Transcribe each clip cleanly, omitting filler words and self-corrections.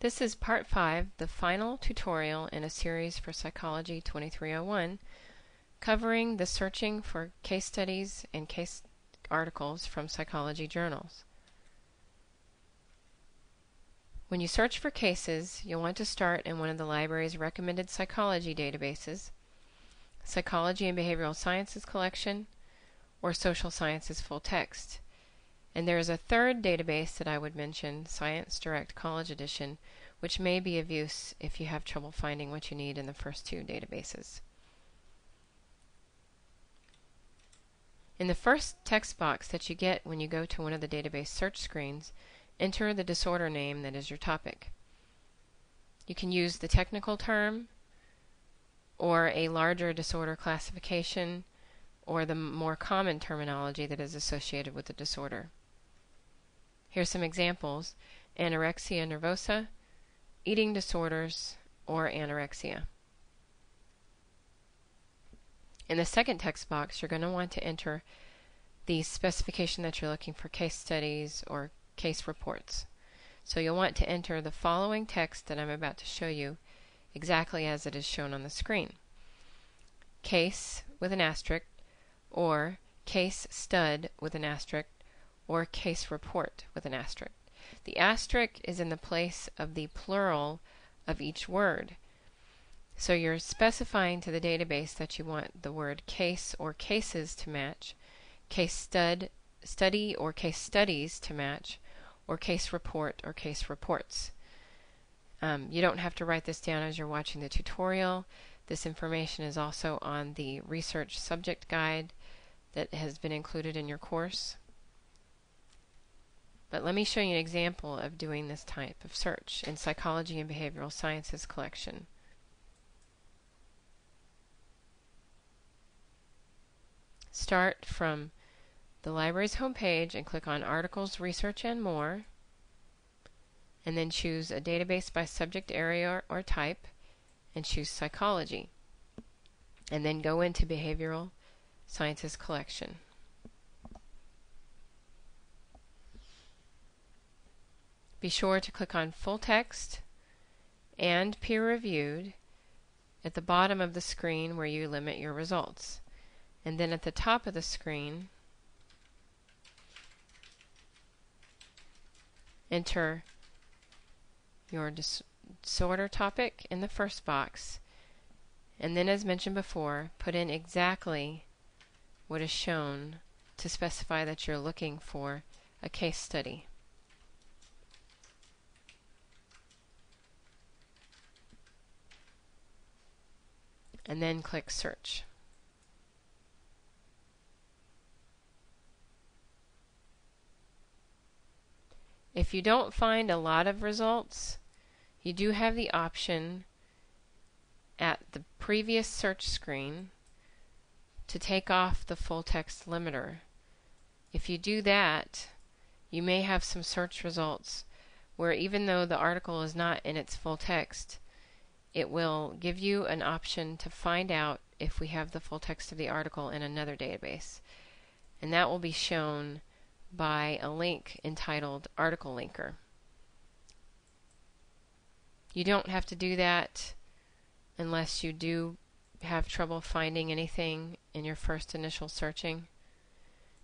This is Part 5, the final tutorial in a series for Psychology 2301, covering the searching for case studies and case articles from psychology journals. When you search for cases, you'll want to start in one of the library's recommended psychology databases, Psychology and Behavioral Sciences Collection, or Social Sciences Full Text. And there is a third database that I would mention, ScienceDirect College Edition, which may be of use if you have trouble finding what you need in the first two databases. In the first text box that you get when you go to one of the database search screens, enter the disorder name that is your topic. You can use the technical term, or a larger disorder classification, or the more common terminology that is associated with the disorder. Here's some examples: anorexia nervosa, eating disorders, or anorexia. In the second text box, you're going to want to enter the specification that you're looking for case studies or case reports. So you'll want to enter the following text that I'm about to show you exactly as it is shown on the screen. Case with an asterisk, or case stud with an asterisk, or case report with an asterisk. The asterisk is in the place of the plural of each word. So you're specifying to the database that you want the word case or cases to match, case study or case studies to match, or case report or case reports. You don't have to write this down as you're watching the tutorial. This information is also on the research subject guide that has been included in your course. But let me show you an example of doing this type of search in Psychology and Behavioral Sciences Collection. Start from the library's homepage and click on Articles, Research, and More, and then choose a database by subject area or type, and choose Psychology, and then go into Behavioral Sciences Collection. Be sure to click on Full Text and Peer Reviewed at the bottom of the screen where you limit your results. And then at the top of the screen, enter your disorder topic in the first box, and then, as mentioned before, put in exactly what is shown to specify that you're looking for a case study. And then click Search. If you don't find a lot of results, you do have the option at the previous search screen to take off the full text limiter. If you do that, you may have some search results where, even though the article is not in its full text, it will give you an option to find out if we have the full text of the article in another database. And that will be shown by a link entitled Article Linker. You don't have to do that unless you do have trouble finding anything in your first initial searching,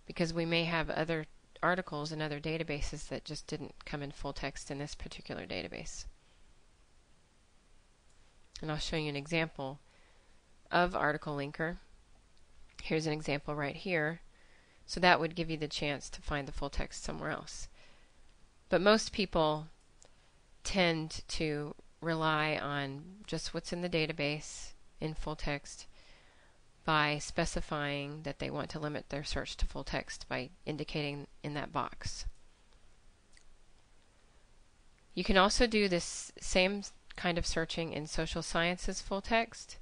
because we may have other articles in other databases that just didn't come in full text in this particular database. And I'll show you an example of Article Linker. Here's an example right here. So that would give you the chance to find the full text somewhere else. But most people tend to rely on just what's in the database in full text by specifying that they want to limit their search to full text by indicating in that box. You can also do this same kind of searching in Social Sciences Full Text,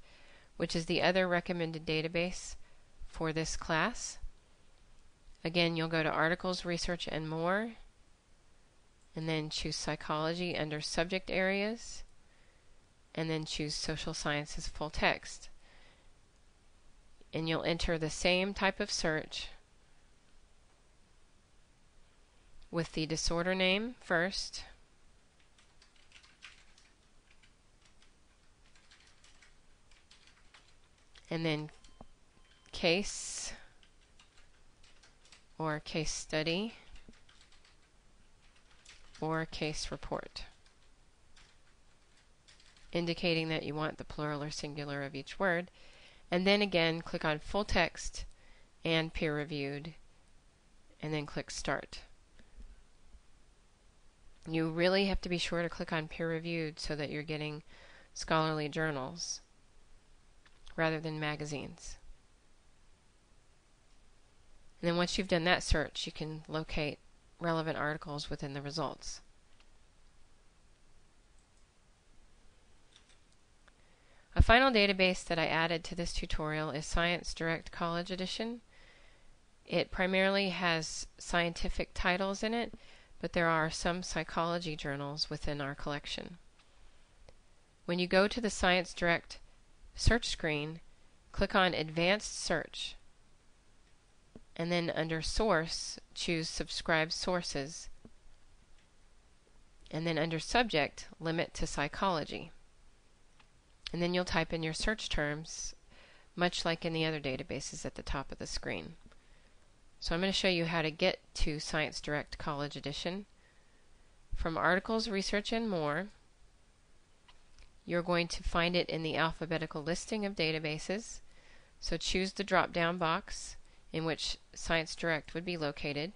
which is the other recommended database for this class. Again, you'll go to Articles, Research, and More, and then choose Psychology under Subject Areas, and then choose Social Sciences Full Text. And you'll enter the same type of search with the disorder name first, and then case or case study or case report, indicating that you want the plural or singular of each word. And then again click on full text and peer reviewed, and then click start. You really have to be sure to click on peer reviewed so that you're getting scholarly journals rather than magazines. And then once you've done that search, you can locate relevant articles within the results. A final database that I added to this tutorial is ScienceDirect College Edition. It primarily has scientific titles in it, but there are some psychology journals within our collection. When you go to the ScienceDirect search screen, click on Advanced Search, and then under Source, choose Subscribe Sources, and then under Subject, Limit to Psychology. And then you'll type in your search terms, much like in the other databases at the top of the screen. So I'm going to show you how to get to ScienceDirect College Edition. From Articles, Research, and More, you're going to find it in the alphabetical listing of databases. So choose the drop-down box in which ScienceDirect would be located.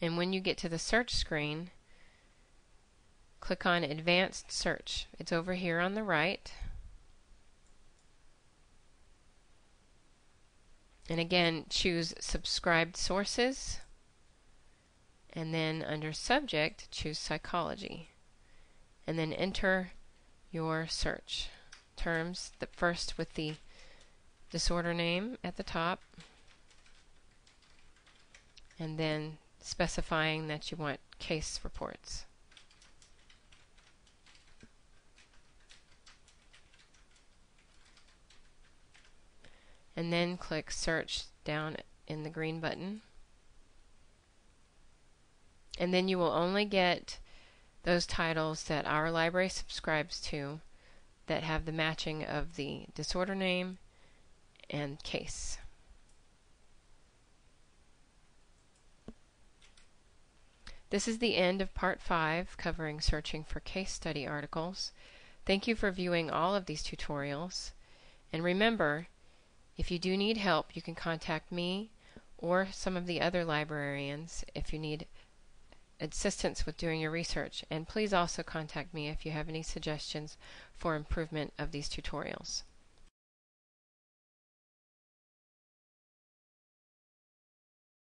And when you get to the search screen, click on Advanced Search. It's over here on the right. And again, choose Subscribed Sources. And then under Subject, choose Psychology. And then enter your search terms, the first with the disorder name at the top, and then specifying that you want case reports. And then click search down in the green button. And then you will only get those titles that our library subscribes to that have the matching of the disorder name and case. This is the end of Part 5 covering searching for case study articles. Thank you for viewing all of these tutorials. And remember, if you do need help, you can contact me or some of the other librarians if you need assistance with doing your research. And please also contact me if you have any suggestions for improvement of these tutorials.